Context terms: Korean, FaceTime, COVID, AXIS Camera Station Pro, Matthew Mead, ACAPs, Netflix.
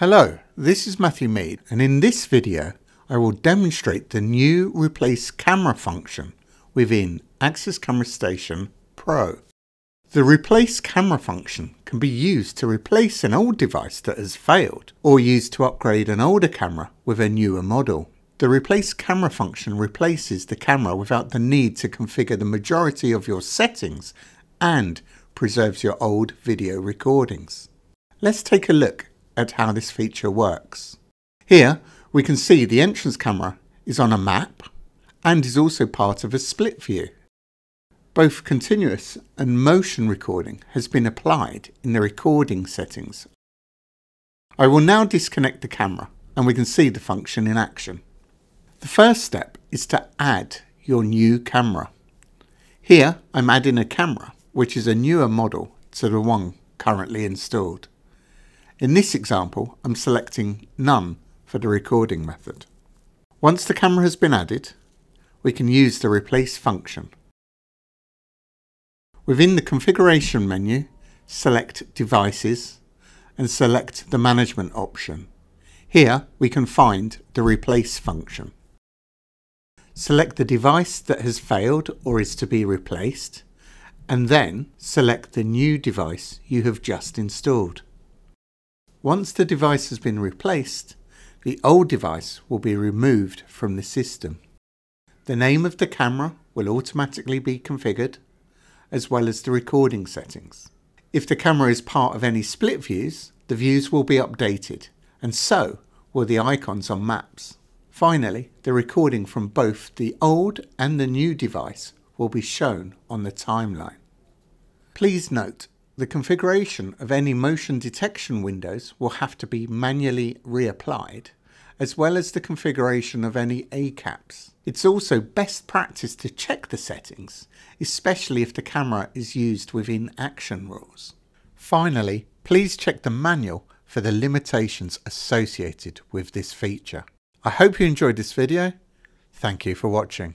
Hello, this is Matthew Mead, and in this video I will demonstrate the new replace camera function within AXIS Camera Station Pro. The replace camera function can be used to replace an old device that has failed, or used to upgrade an older camera with a newer model. The replace camera function replaces the camera without the need to configure the majority of your settings and preserves your old video recordings. Let's take a look at how this feature works. Here we can see the entrance camera is on a map and is also part of a split view. Both continuous and motion recording has been applied in the recording settings. I will now disconnect the camera and we can see the function in action. The first step is to add your new camera. Here I'm adding a camera which is a newer model to the one currently installed. In this example, I'm selecting None for the recording method. Once the camera has been added, we can use the replace function. Within the configuration menu, select Devices and select the Management option. Here we can find the replace function. Select the device that has failed or is to be replaced, and then select the new device you have just installed. Once the device has been replaced, the old device will be removed from the system. The name of the camera will automatically be configured, as well as the recording settings. If the camera is part of any split views, the views will be updated, and so will the icons on maps. Finally, the recording from both the old and the new device will be shown on the timeline. Please note, the configuration of any motion detection windows will have to be manually reapplied, as well as the configuration of any ACAPs. It's also best practice to check the settings, especially if the camera is used within action rules. Finally, please check the manual for the limitations associated with this feature. I hope you enjoyed this video. Thank you for watching.